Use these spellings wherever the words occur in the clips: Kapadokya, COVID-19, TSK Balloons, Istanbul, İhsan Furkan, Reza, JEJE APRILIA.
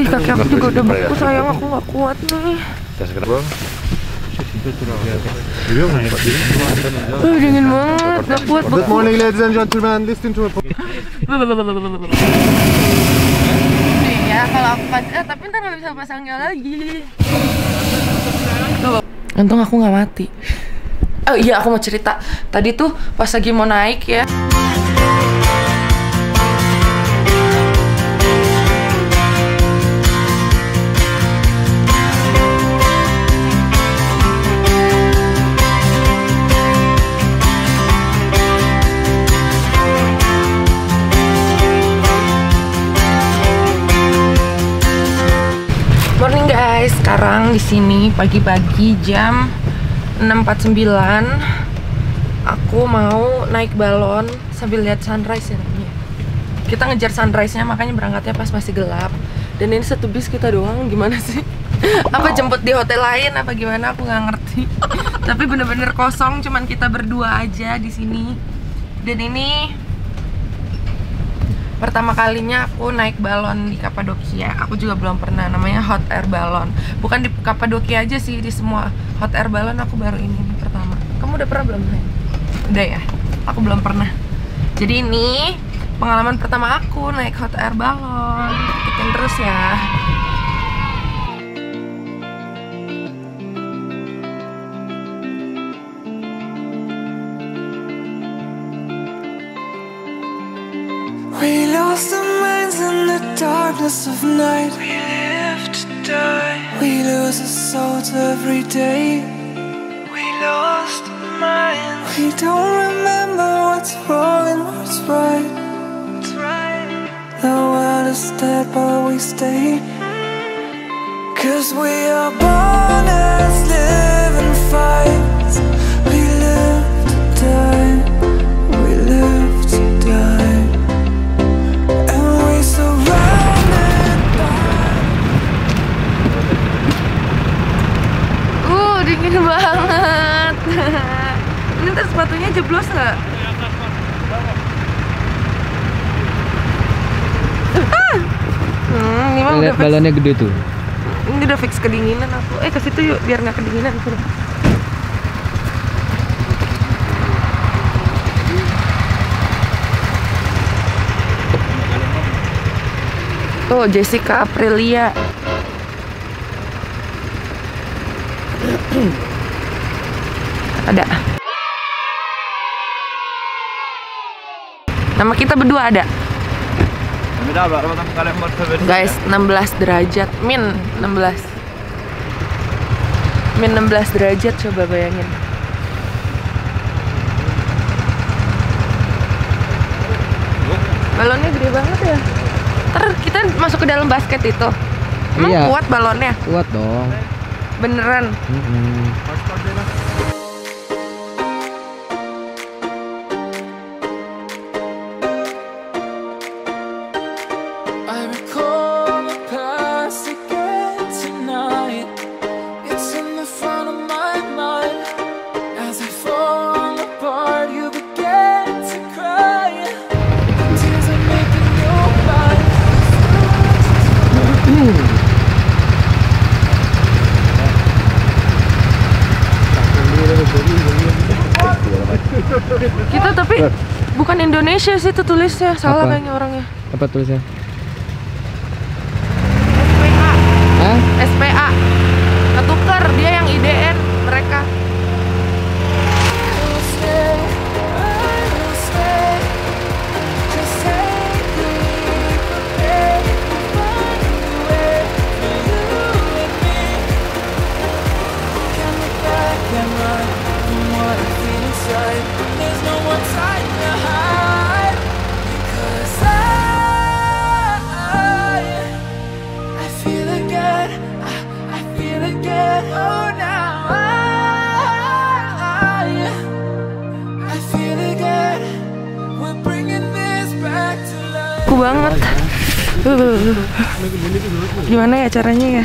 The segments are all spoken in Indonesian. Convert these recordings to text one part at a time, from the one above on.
Ih, kaki aku juga udah beku sayang, aku nggak kuat nih. Dingin banget, nggak kuat. Good morning ladies and gentlemen, listen to me. Iya, kalau aku tapi ntar nggak bisa pasangnya lagi. Untung aku nggak mati. Oh iya, aku mau cerita. Tadi tuh pas lagi mau naik ya. Morning guys, sekarang di sini pagi-pagi jam 6.49 aku mau naik balon sambil lihat sunrise ya. Kita ngejar sunrise-nya, makanya berangkatnya pas masih gelap. Dan ini satu bis kita doang, gimana sih? Apa jemput di hotel lain apa gimana, aku nggak ngerti. Tapi bener-bener kosong, cuman kita berdua aja di sini. Dan ini pertama kalinya aku naik balon di Kapadokya. Aku juga belum pernah, namanya hot air balon. Bukan di Kapadokya aja sih, di semua hot air balon aku baru ini pertama. Kamu udah pernah belum? Udah ya? Aku belum pernah. Jadi ini pengalaman pertama aku naik hot air balon. Ikutin terus ya. We lost our minds in the darkness of night. We live to die. We lose our souls every day. We lost our minds. We don't remember what's wrong and what's right. That's right. The world is dead, but we stay. 'Cause we are born as living fights. We live to die. We live to die. Dingin banget. Ini ntar sepatunya jeblos nggak? Ini mah udah balonnya gede tuh. Ini udah fix kedinginan aku. Eh, ke situ yuk biar nggak kedinginan. Tuh JEJE APRILIA. Ada. Nama kita berdua ada. Guys, 16 derajat min 16 derajat, coba bayangin. Balonnya gede banget ya. Ntar kita masuk ke dalam basket itu. Emang iya, kuat balonnya? Kuat dong. Beneran. Kita tapi bukan Indonesia sih itu tulisnya, salah kayaknya orangnya. Apa tulisnya? SPA. Hah? SPA. Ketuker, dia yang IDN mereka. Banget. Gimana ya caranya ya?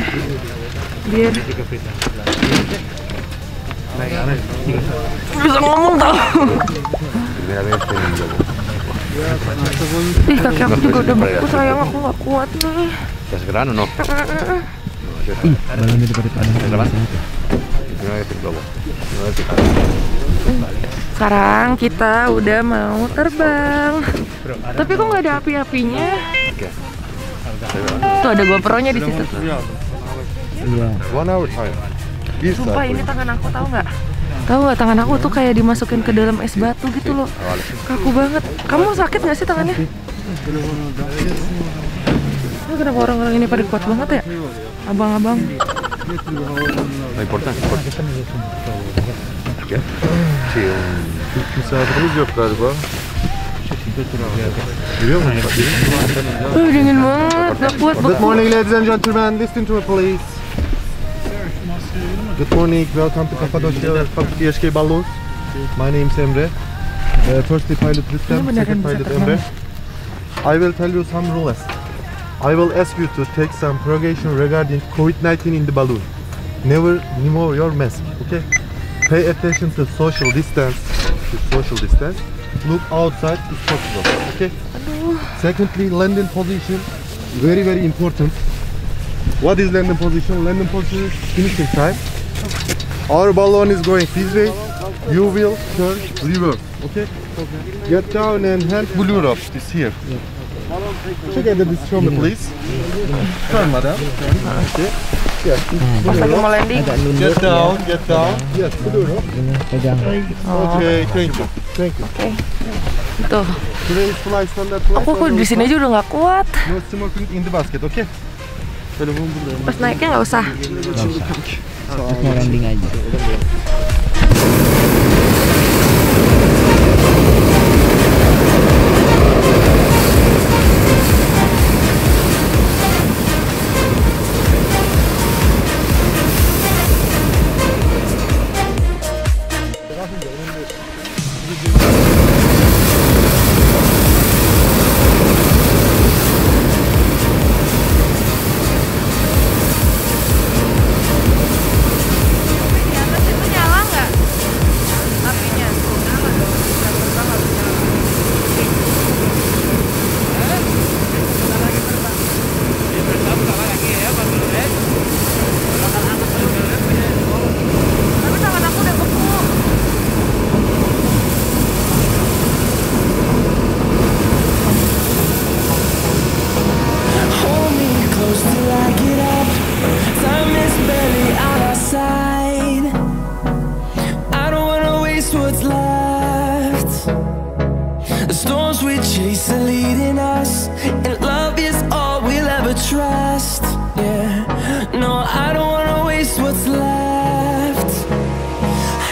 Biar bisa ngomong tau. Ih, kaki aku juga udah beku sayang, aku nggak kuat nih. Ya segera no. Ih, balonnya sekarang kita udah mau terbang. Tapi kok nggak ada api-apinya? Tuh ada GoPro-nya di situ. Sumpah ini tangan aku tahu nggak? Tahu nggak tangan aku tuh kayak dimasukin ke dalam es batu gitu loh, kaku banget. Kamu sakit nggak sih tangannya? Nah, kenapa orang-orang ini pada kuat banget ya, abang-abang? Dingin banget, nggak kuat. Good morning ladies and gentlemen, listen to the police. Good morning, welcome to Kapadokya, TSK Balloons. My name is Emre. Firstly pilot Rüstem, second pilot Emre. I will tell you some rules. I will ask you to take some precaution regarding COVID-19 in the balloon. Never remove your mask, okay? Pay attention to social distance. Look outside if possible, okay? Secondly, landing position, very important. What is landing position? Landing position is finishing time. Our balloon is going this way. You will turn reverse. Okay? Get down and hand balloon up. It's here. Check out this from the police. Turn, madam. Okay. Yes. Get down. Yes, balloon up. Okay, thank you. Okay. Tuh. Aku di sini aja udah nggak kuat. No smoking in the basket, okay? Pas naiknya nggak usah. Soalnya landing aja.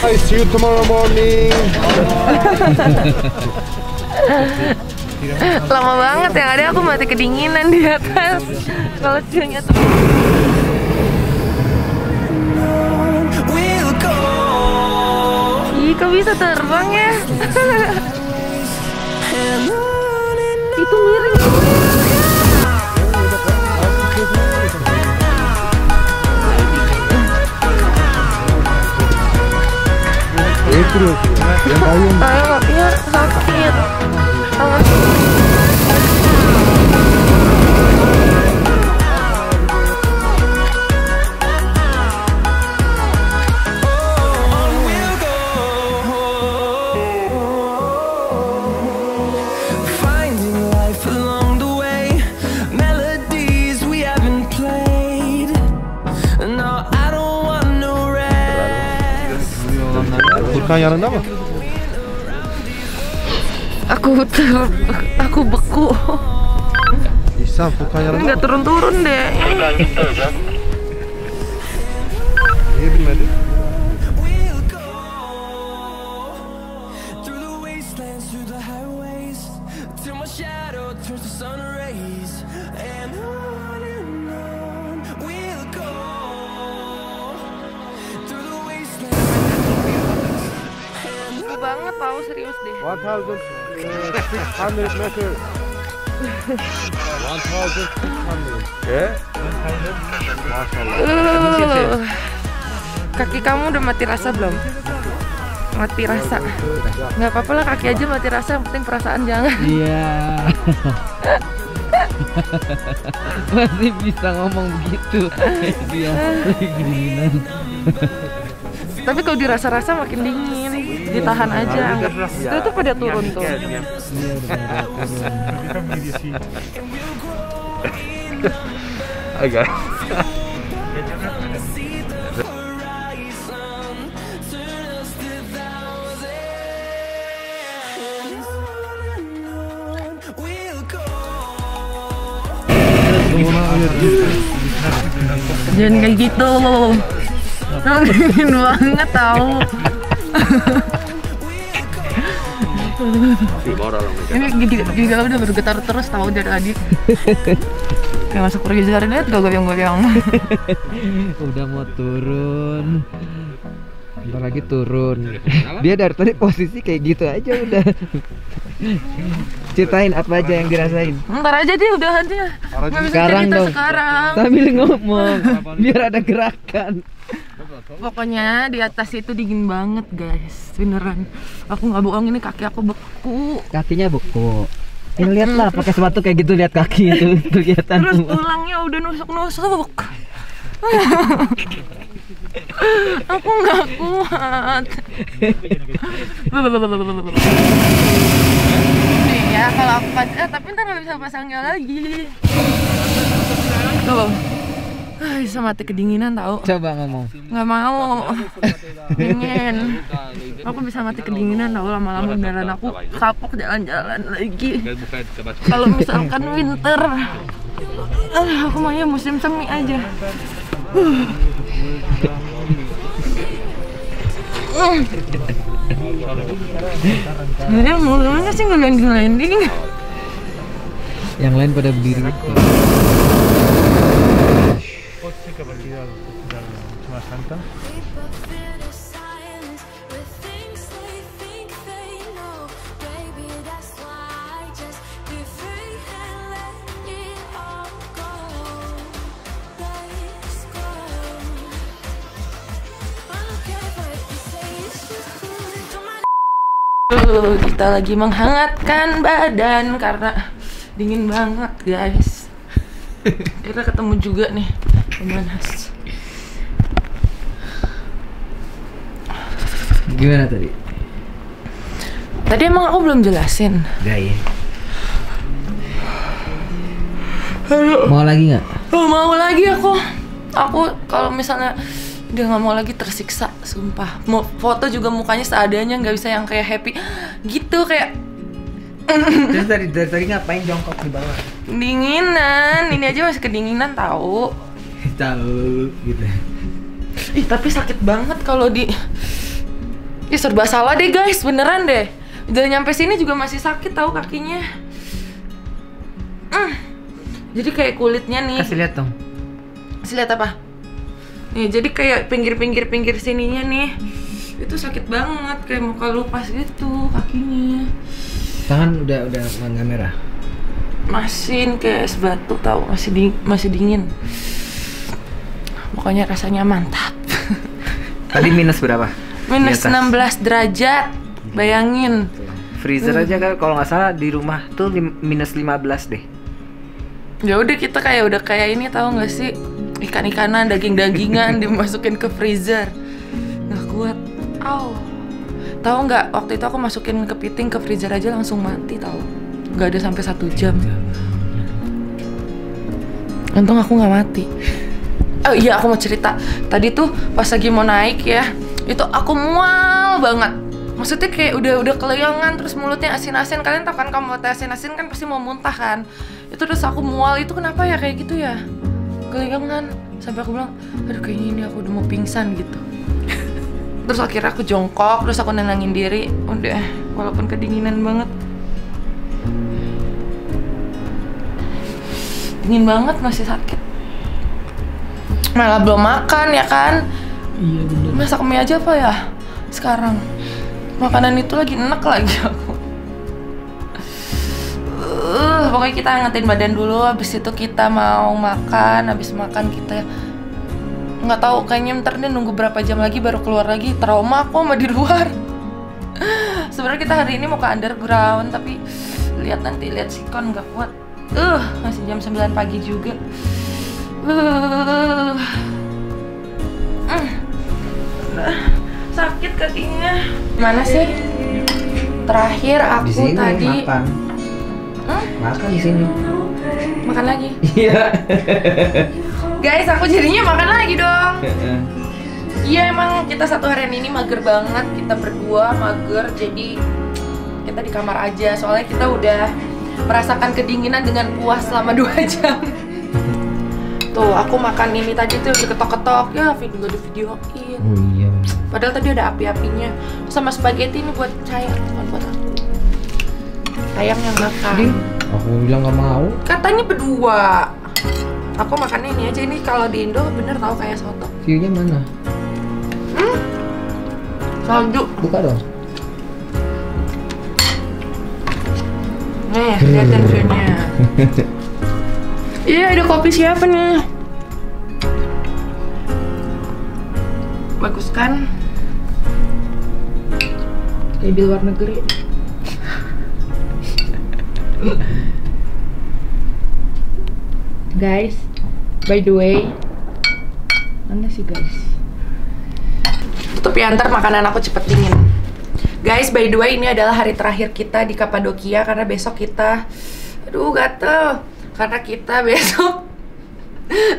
I see you tomorrow morning. Lama banget yang ada aku mati kedinginan di atas. Kalau siangnya tuh. Ih, kok bisa terbang ya? Itu miring. Terus yang bayung ya sakit. Yanında mı? Aku beku. İhsan Furkan yanında mı? Nggak turun-turun deh. Niye bilmedin? Banget tahu serius deh. 1600 meter. 1600. Ya. Kaki kamu udah mati rasa belum? mati rasa. Nggak apa-apa lah, kaki aja mati rasa, yang penting perasaan jangan. Iya. Masih bisa ngomong begitu. Dia kedinginan. Tapi kalau dirasa-rasa makin dingin, ditahan aja. Anggap itu tuh pada turun tuh. Oke. Jangan kayak gitu, dingin banget tau. Ini gigi gue udah bergetar terus tau dari tadi. Kayak masuk pergeseran, lihat gue goyang-goyang. Udah mau turun, bentar lagi turun. Dia dari tadi posisi kayak gitu aja udah. Ceritain apa aja yang dirasain. Ntar aja deh, udah aja. Sekarang dong, sambil ngomong biar ada gerakan. Pokoknya di atas itu dingin banget guys, beneran. Aku nggak bohong, ini kaki aku beku. Kakinya beku. Ya lihatlah, pakai sepatu kayak gitu lihat kaki itu kelihatan. Terus tulangnya udah nusuk-nusuk. Aku nggak kuat. Iya, kalau aku tapi ntar nggak bisa pasangnya lagi. Tuh, bisa mati kedinginan tau. Coba ngomong. Nggak mau. Dingin. Aku bisa mati kedinginan tau, lama-lama beneran aku kapok jalan-jalan lagi. Kalau misalkan winter, aku maunya musim semi aja. Jadi mulanya sih ngelain-ngelain dingin. Yang lain pada berdiri. Kita lagi menghangatkan badan karena dingin banget guys. Kita ketemu juga nih pemanas. Gimana tadi? Tadi emang aku belum jelasin. Iya. Mau lagi nggak? Mau lagi aku. Aku kalau misalnya dia nggak mau lagi, tersiksa sumpah. Mau foto juga mukanya seadanya, nggak bisa yang kayak happy gitu kayak. Terus dari tadi ngapain jongkok di bawah? Dinginan, ini aja masih kedinginan tahu. Tahu gitu. Ih tapi sakit banget kalau di. Ih serba salah deh guys, beneran deh. Udah nyampe sini juga masih sakit tahu kakinya. Jadi kayak kulitnya nih. Kasih lihat dong. Kasih lihat apa? Nih, jadi kayak pinggir-pinggir sininya nih. Itu sakit banget, kayak muka lupas gitu kakinya. Tangan udah nggak merah. Masih kayak es batu tahu, masih dingin. Pokoknya rasanya mantap. Tadi minus berapa? Minus 16 derajat. Bayangin. Freezer aja kan kalau nggak salah di rumah tuh minus 15 deh. Ya udah kita kayak udah kayak ini tahu nggak sih? Ikan-ikanan, daging-dagingan dimasukin ke freezer, nggak kuat. Aw, tahu nggak? Waktu itu aku masukin kepiting ke freezer aja langsung mati tahu, nggak ada sampai 1 jam. Untung aku nggak mati. Oh iya aku mau cerita. Tadi tuh pas lagi mau naik ya, itu aku mual banget. Maksudnya kayak udah kelayangan, terus mulutnya asin-asin. Kalian tau kan kalau mulutnya asin-asin kan pasti mau muntah kan? Itu terus aku mual itu kenapa ya kayak gitu ya? Kelayangan sampai aku bilang aduh kayaknya ini aku udah mau pingsan gitu. Terus akhirnya aku jongkok, terus aku nenangin diri udah walaupun kedinginan banget, dingin banget masih sakit, malah belum makan ya kan. Iya bener. Masak mie aja apa ya sekarang, makanan itu lagi enak lagi aku. Pokoknya kita ngetin badan dulu, habis itu kita mau makan, habis makan kita nggak tahu kayaknya ntar dia nunggu berapa jam lagi baru keluar lagi. Trauma aku sama di luar. Sebenarnya kita hari ini mau ke underground, tapi lihat nanti, lihat sikon nggak kuat. Masih jam 9 pagi juga. Sakit kakinya. Mana sih? Terakhir aku disini, tadi makan. Makan di sini. Makan lagi. Iya. Guys, aku jadinya makan lagi dong. Iya, emang kita satu harian ini mager banget, kita berdua mager, jadi kita di kamar aja. Soalnya kita udah merasakan kedinginan dengan puas selama 2 jam. Tuh, aku makan ini tadi tuh diketok-ketok, ya video di-videoin. Oh iya. Padahal tadi ada api-apinya. Sama spaghetti ini buat sayang, bukan buat aku. Sayang yang makan. Aku bilang nggak mau. Katanya berdua. Aku makannya ini aja, ini kalau di Indo bener tau kayak soto. View-nya mana? Salju. Buka dong. Nih, liatin view-nya. Iya, ada kopi siapa nih? Bagus kan? Kayak di luar negeri. Guys, by the way, mana sih guys? Tutup ya, ntar makanan aku cepet dingin. Guys, by the way, ini adalah hari terakhir kita di Kapadokya karena besok kita, karena kita besok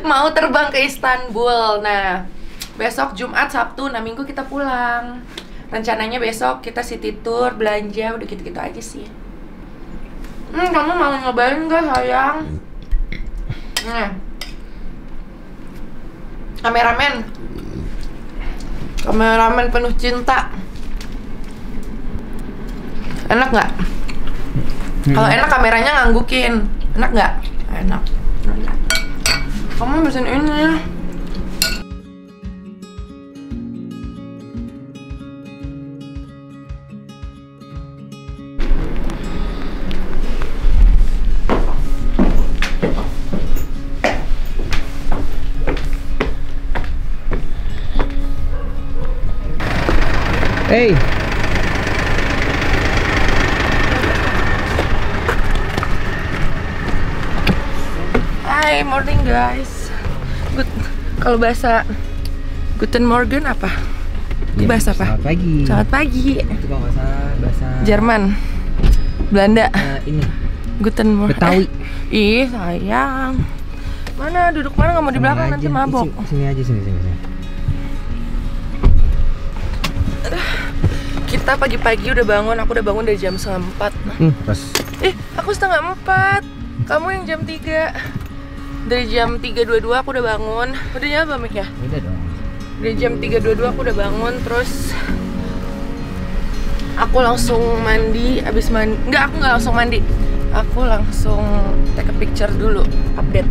mau terbang ke Istanbul. Nah, besok Jumat, Sabtu, nah Minggu kita pulang. Rencananya besok kita city tour, belanja, udah gitu-gitu aja sih. Kamu mau nyobain gak, sayang? Kameramen, kameramen penuh cinta. Enak nggak? Kalau enak kameranya nganggukin. Enak nggak? Enak. Kamu pesen ini ya. Hey. Hi, morning guys. Good. Kalau bahasa Guten Morgen apa? Ya, bahasa apa? Selamat pagi. Selamat pagi. Itu kalau bahasa Jerman. Belanda. Ini. Guten Morgen. Betawi. Ih, sayang. Mana duduk mana nggak mau di belakang aja. Nanti mabok. Sini aja, sini. Kita pagi-pagi udah bangun, aku udah bangun dari jam 4:30. Pas. Aku 3:30. Kamu yang jam 3. Dari jam 3:22 aku udah bangun. Udah ya, Bang Mik ya? Udah dong. Dari jam 3:22 aku udah bangun, terus aku langsung mandi, habis mandi. Enggak, aku nggak langsung mandi. Aku langsung take a picture dulu, update.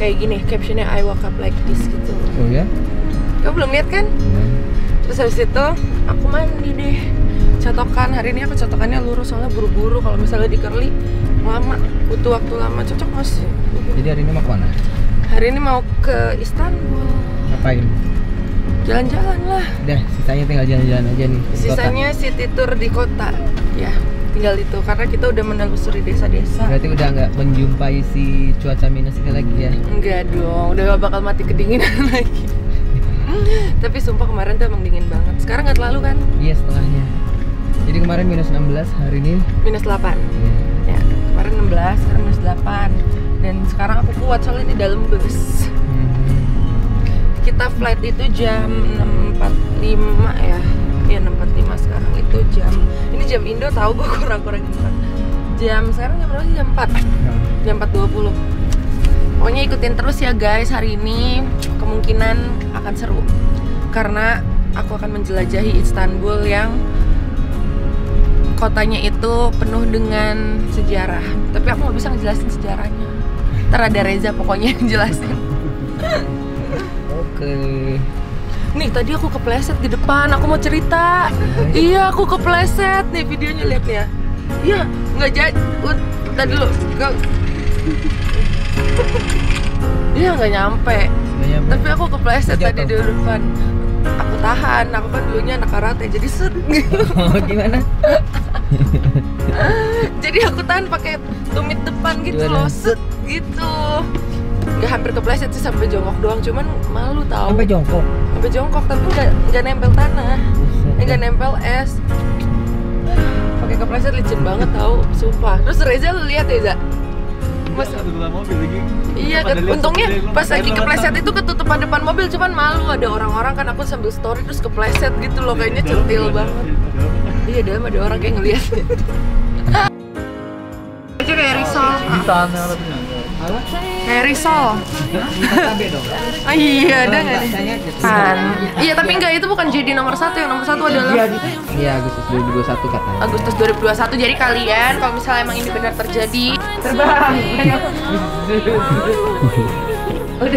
Kayak gini, captionnya I woke up like this gitu. Oh ya? Kamu belum lihat kan? Terus habis itu aku mandi deh, catokan. Hari ini aku catokannya lurus soalnya buru-buru. Kalau misalnya di curly lama, butuh waktu lama. Cocok mas. Jadi hari ini mau ke mana? Hari ini mau ke Istanbul. Ngapain? Jalan-jalan lah. Udah, sisanya tinggal jalan-jalan aja nih. Sisanya city tour di kota. Ya, tinggal itu karena kita udah menelusuri desa-desa. Berarti udah nggak menjumpai si cuaca minus itu lagi ya? Enggak dong, udah gak bakal mati kedinginan lagi. Tapi sumpah kemarin tuh emang dingin banget. Sekarang nggak terlalu kan? Iya, setengahnya. Jadi kemarin minus 16, hari ini minus 8. Ya, kemarin 16, sekarang minus 8. Dan sekarang aku kuat soalnya ini dalam bus. Kita flight itu jam 6:45 ya. Iya, 6:45 sekarang itu jam. Ini jam Indo tahu gue kurang-kurangin banget. Jam sekarang jam berapa sih? Jam 4. Jam 4:20. Pokoknya ikutin terus ya guys, hari ini kemungkinan akan seru karena aku akan menjelajahi Istanbul yang kotanya itu penuh dengan sejarah. Tapi aku nggak bisa ngejelasin sejarahnya. Ntar ada Reza pokoknya yang jelasin. Oke. Nih tadi aku kepleset di depan, aku mau cerita. Iya, aku kepleset nih videonya, lihat ya. Iya, nggak jadi. Udah dulu. Iya, nggak nyampe. Tapi aku kepleset tadi di depan. aku tahan. Aku kan dulunya anak karate, jadi set. Oh, gimana? Jadi aku tahan pakai tumit depan gitu. Gimana? Loh, set gitu. Gak hampir kepleset sih, sampai jongkok doang, cuman malu tau. Sampai jongkok? Sampai jongkok, tapi nggak nempel tanah, nggak nempel es. Pakai kepleset licin banget tau, sumpah. Terus Reza lu lihat ya, Za? Mas, mobil lagi. Iya, untungnya pas lagi kepleset itu ketutupan depan mobil, cuman malu ada orang-orang kan, aku sambil story terus kepleset gitu loh, kayaknya centil banget. Iya, dalam ada orang kayak ngeliat. Aja kayak risol. Kayak risol. Iya, ada nggak nih? Iya, tapi enggak, itu bukan jadi nomor satu. Yang nomor satu adalah iya, Agustus 2021 katanya. Agustus 2021, jadi kalian kalau misalnya emang ini benar terjadi, terbang. Udah.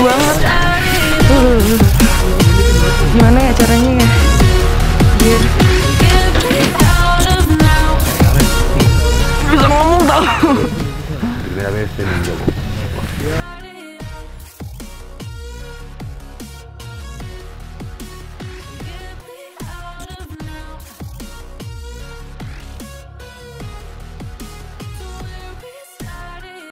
Banget. Gimana ya?